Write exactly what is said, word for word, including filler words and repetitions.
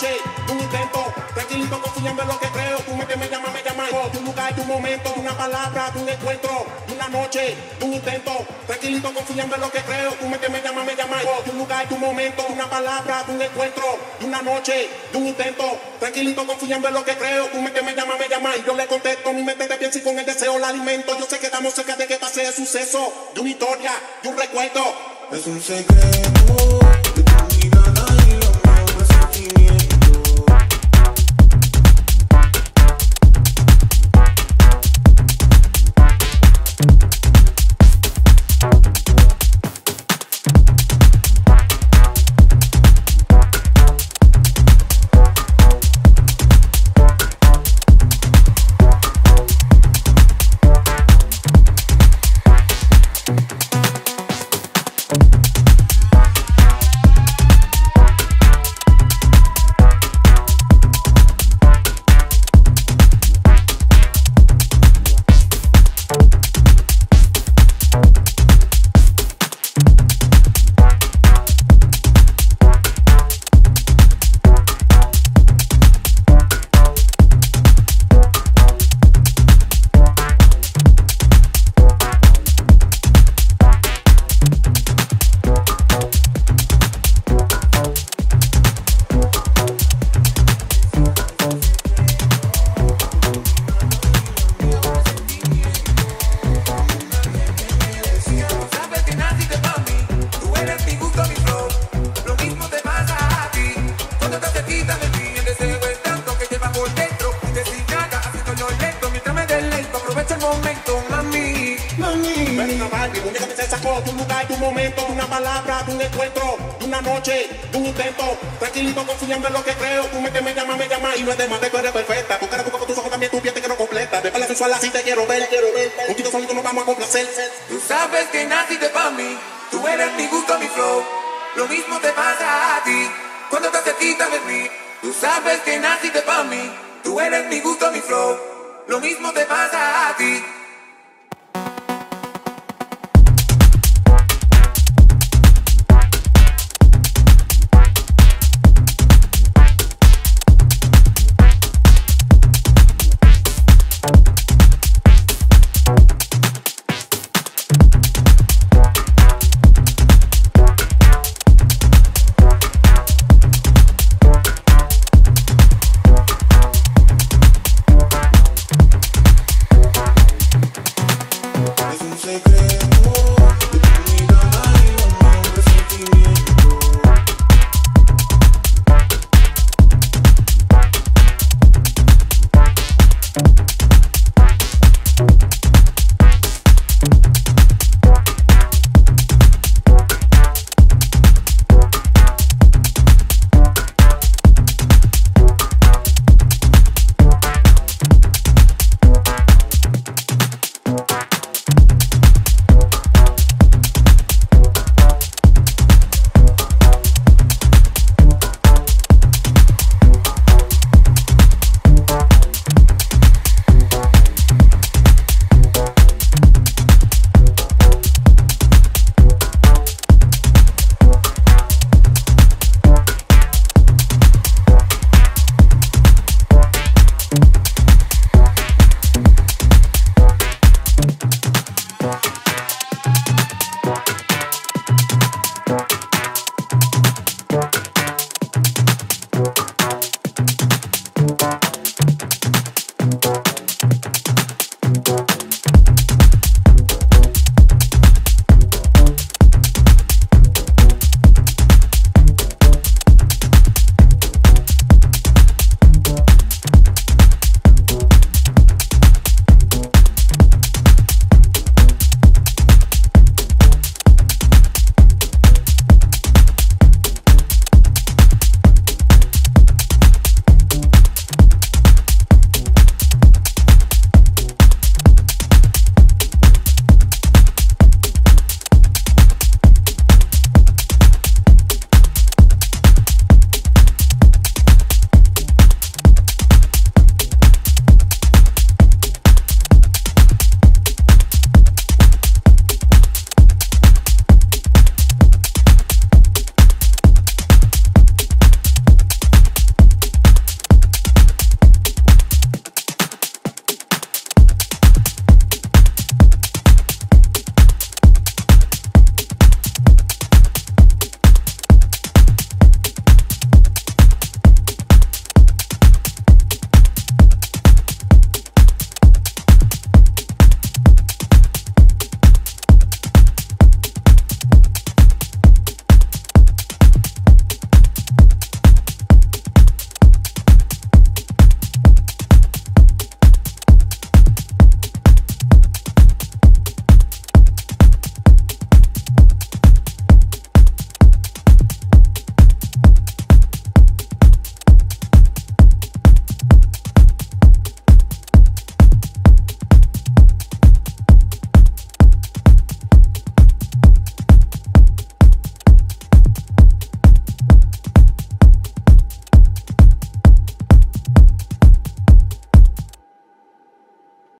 caché, un intento, tranquilito confiando en lo que creo, tú me te me llamas, me llamas, oh, tu lugar, tu momento, una palabra, un encuentro, una noche, un intento, tranquilito confiando en lo que creo, tú me te me llamas, me llamas, oh, tu lugar, tu momento, una palabra, un encuentro, una noche, un intento, tranquilito confiando en lo que creo, tú me te me llamas, me llamas, yo le contesto, mi mente te piensa y con el deseo la alimento, yo sé que estamos cerca de que pase el suceso, de una historia, de un recuerdo, es un secreto. Sabes que naciste pa' mí, tú eres mi gusto, mi flow, lo mismo te pasa a ti.